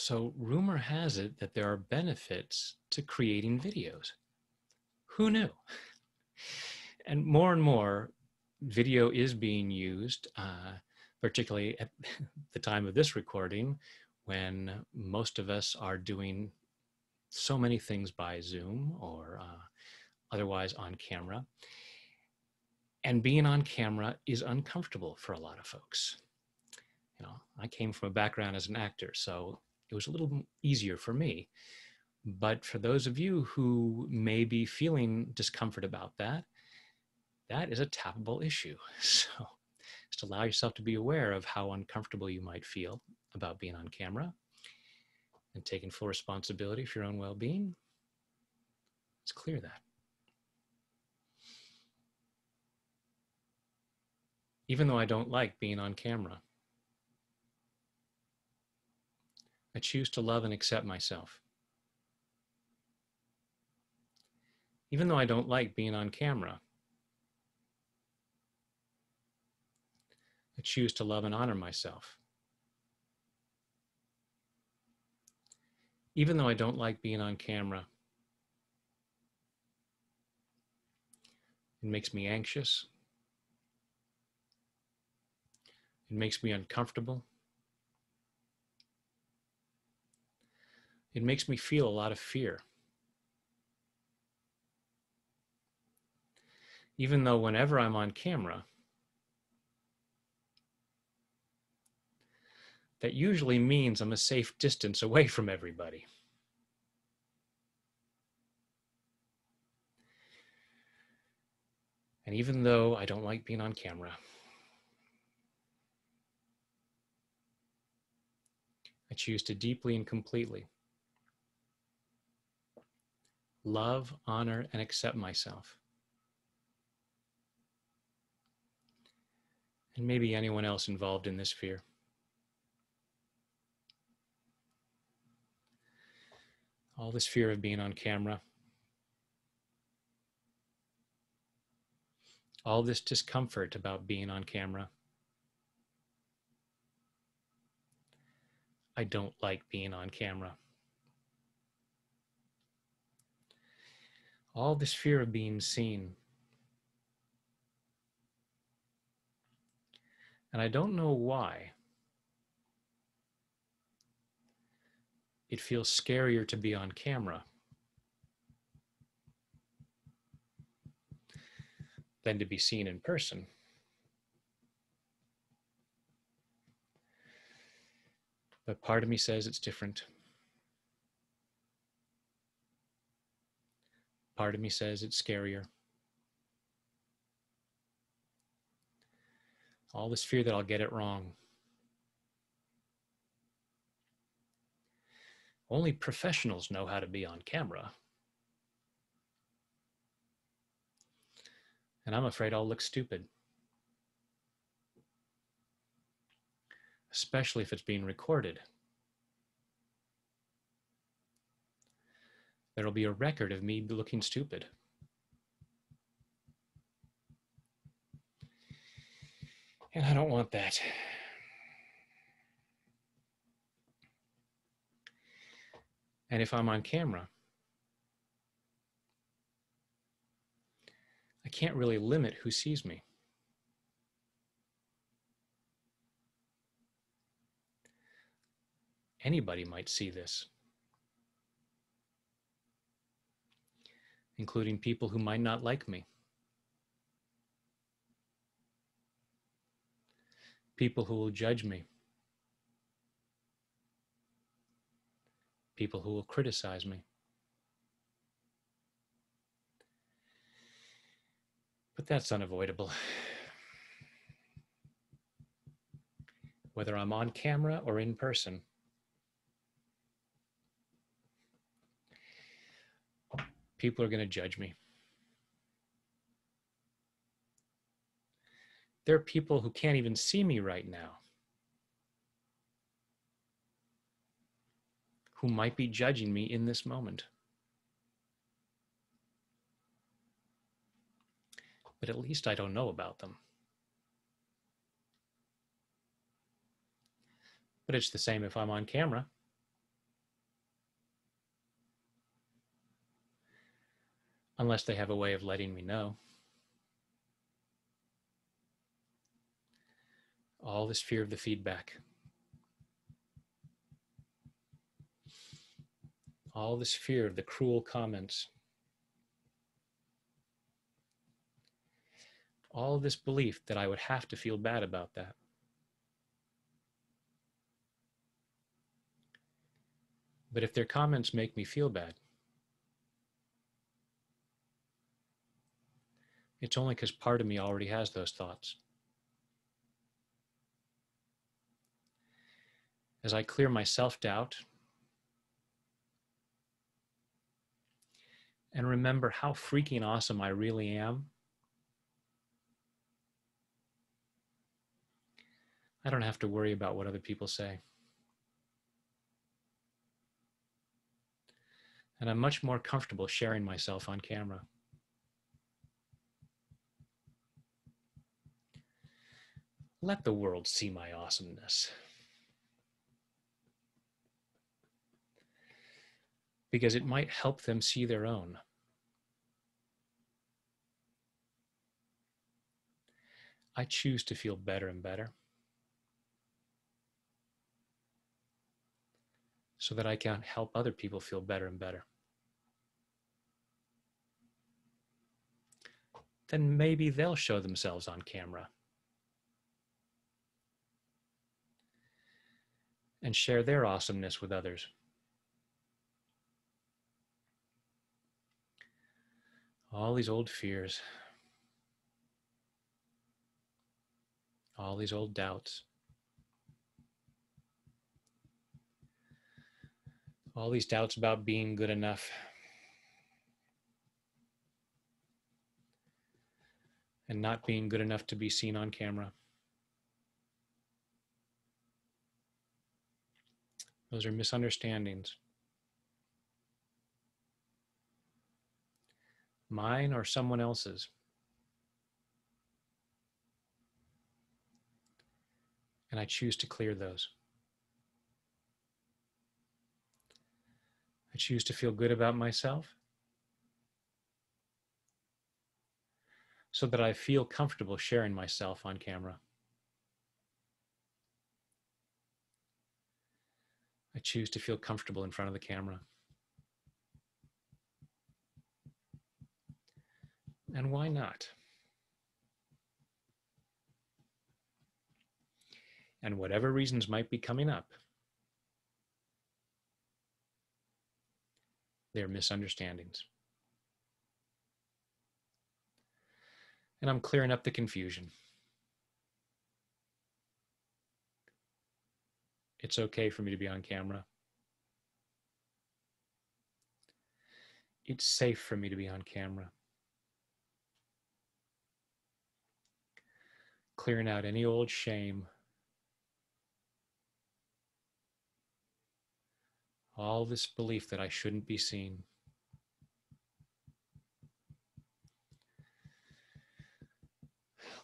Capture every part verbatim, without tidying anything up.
So rumor has it that there are benefits to creating videos. Who knew? And more and more, video is being used, uh, particularly at the time of this recording, when most of us are doing so many things by Zoom or uh, otherwise on camera. And being on camera is uncomfortable for a lot of folks. You know, I came from a background as an actor, so it was a little easier for me. But for those of you who may be feeling discomfort about that, that is a tappable issue. So just allow yourself to be aware of how uncomfortable you might feel about being on camera and taking full responsibility for your own well-being. Let's clear that. Even though I don't like being on camera, I choose to love and accept myself. Even though I don't like being on camera, I choose to love and honor myself. Even though I don't like being on camera, it makes me anxious. It makes me uncomfortable. It makes me feel a lot of fear. Even though whenever I'm on camera, that usually means I'm a safe distance away from everybody. And even though I don't like being on camera, I choose to deeply and completely love, honor, and accept myself. And maybe anyone else involved in this fear. All this fear of being on camera. All this discomfort about being on camera. I don't like being on camera. All this fear of being seen. And I don't know why. It feels scarier to be on camera than to be seen in person. But part of me says it's different. Part of me says it's scarier. All this fear that I'll get it wrong. Only professionals know how to be on camera. And I'm afraid I'll look stupid. Especially if it's being recorded. There'll be a record of me looking stupid. And I don't want that. And if I'm on camera, I can't really limit who sees me. Anybody might see this, including people who might not like me. People who will judge me. People who will criticize me. But that's unavoidable. Whether I'm on camera or in person, people are going to judge me. There are people who can't even see me right now, who might be judging me in this moment. But at least I don't know about them. But it's the same if I'm on camera. unless they have a way of letting me know. All this fear of the feedback. All this fear of the cruel comments. All this belief that I would have to feel bad about that. But if their comments make me feel bad, it's only because part of me already has those thoughts. As I clear my self-doubt and remember how freaking awesome I really am, I don't have to worry about what other people say. And I'm much more comfortable sharing myself on camera. Let the world see my awesomeness. Because it might help them see their own. I choose to feel better and better, so that I can help other people feel better and better. Then maybe they'll show themselves on camera and share their awesomeness with others. All these old fears, all these old doubts, all these doubts about being good enough. And not being good enough to be seen on camera. Those are misunderstandings. Mine or someone else's. And I choose to clear those. I choose to feel good about myself so that I feel comfortable sharing myself on camera. I choose to feel comfortable in front of the camera. And why not? And whatever reasons might be coming up, their misunderstandings. And I'm clearing up the confusion. It's okay for me to be on camera. It's safe for me to be on camera. Clearing out any old shame. All this belief that I shouldn't be seen.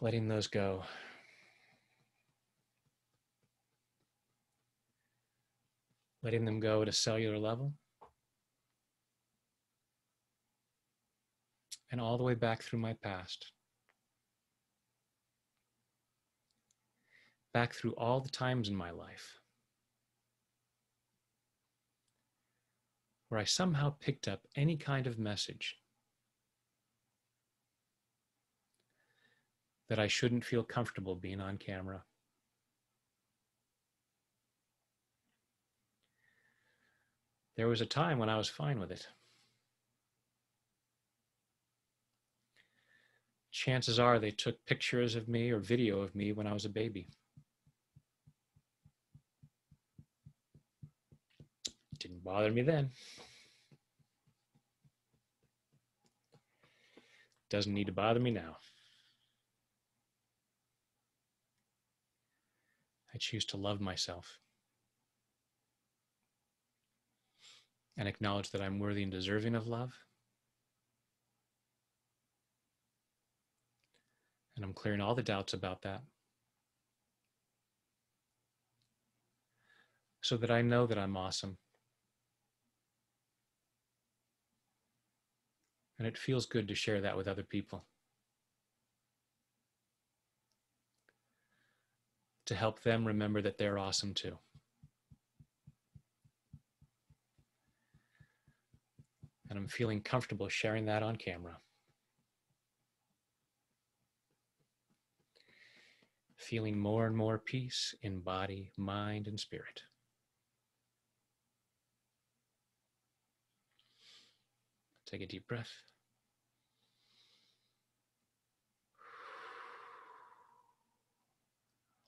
Letting those go. Letting them go at a cellular level. And all the way back through my past. Back through all the times in my life where I somehow picked up any kind of message that I shouldn't feel comfortable being on camera. There was a time when I was fine with it. Chances are they took pictures of me or video of me when I was a baby. Didn't bother me then. Doesn't need to bother me now. I choose to love myself and acknowledge that I'm worthy and deserving of love. And I'm clearing all the doubts about that so that I know that I'm awesome. And it feels good to share that with other people, to help them remember that they're awesome too. And I'm feeling comfortable sharing that on camera. Feeling more and more peace in body, mind, and spirit. Take a deep breath.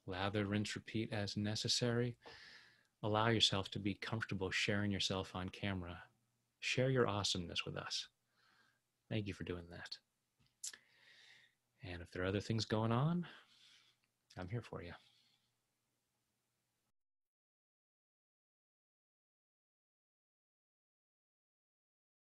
Lather, rinse, repeat as necessary. Allow yourself to be comfortable sharing yourself on camera. Share your awesomeness with us. Thank you for doing that. And if there are other things going on, I'm here for you.